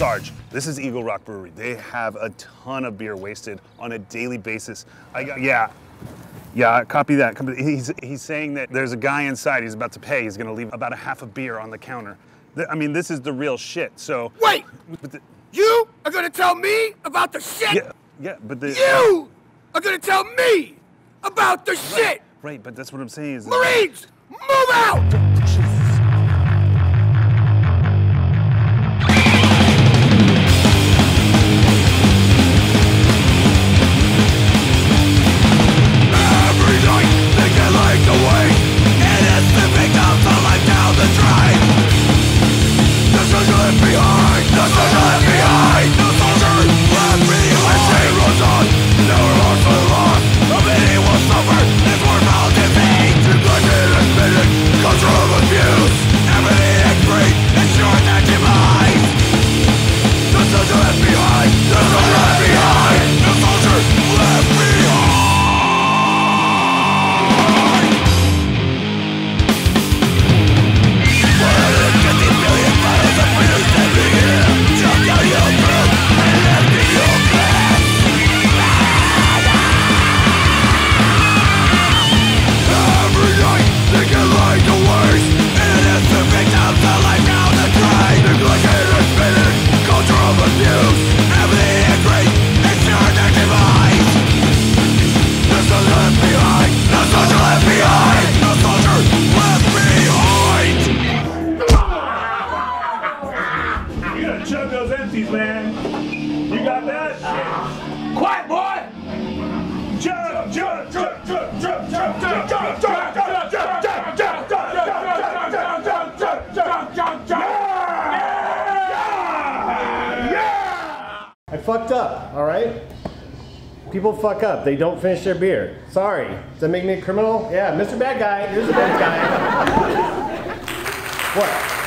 Sarge. This is Eagle Rock Brewery. They have a ton of beer wasted on a daily basis. Yeah, copy that. He's saying that there's a guy inside, he's about to pay, he's gonna leave about a half a beer on the counter. I mean, this is the real shit, so... Wait! You are gonna tell me about the shit? Yeah, but the... You are gonna tell me about the shit! Right, but that's what I'm saying is... Marines, move out! Man, you got that? Quiet, boy! I fucked up, all right? People fuck up. They don't finish their beer. Sorry. Does that make me a criminal? Yeah, Mr. Bad Guy. Here's the bad guy. What?